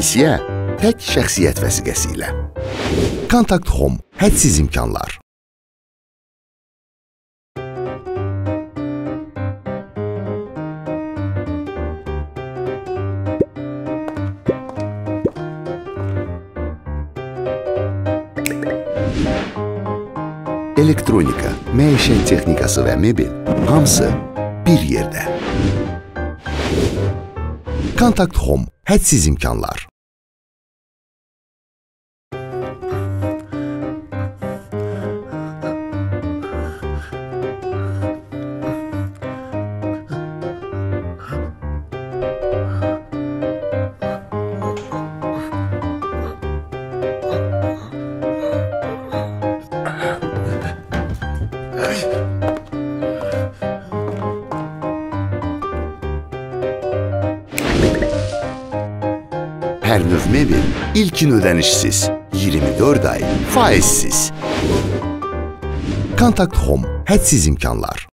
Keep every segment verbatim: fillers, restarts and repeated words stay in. Nisye tek şahsiyet vesikesiyle. Contact Home, hadsiz imkanlar. Elektronika, meşen texnikası ve mebil, hamısı bir yerde. Contact Home, hədsiz imkanlar. Her növ mebil ilkin ödenişsiz, yirmi dört ay faizsiz. Contact Home, hədsiz imkanlar.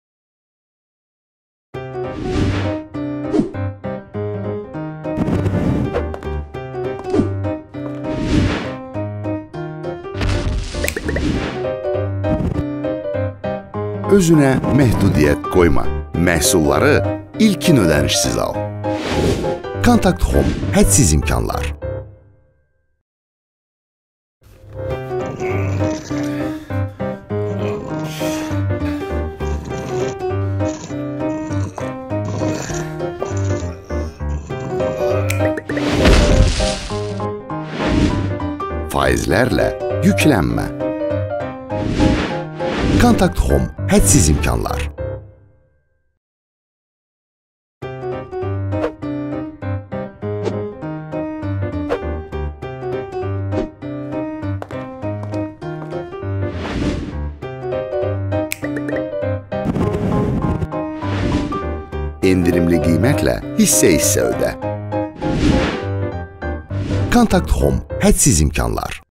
Özünə məhdudiyyət qoyma, məhsulları ilkin ödənişsiz al. Contact Home, hədsiz imkanlar. Faizlərlə yüklənmə. Contact Home, hədsiz imkanlar. İndirimli qiymətlə hissə-hissə ödə. Contact Home, hədsiz imkanlar.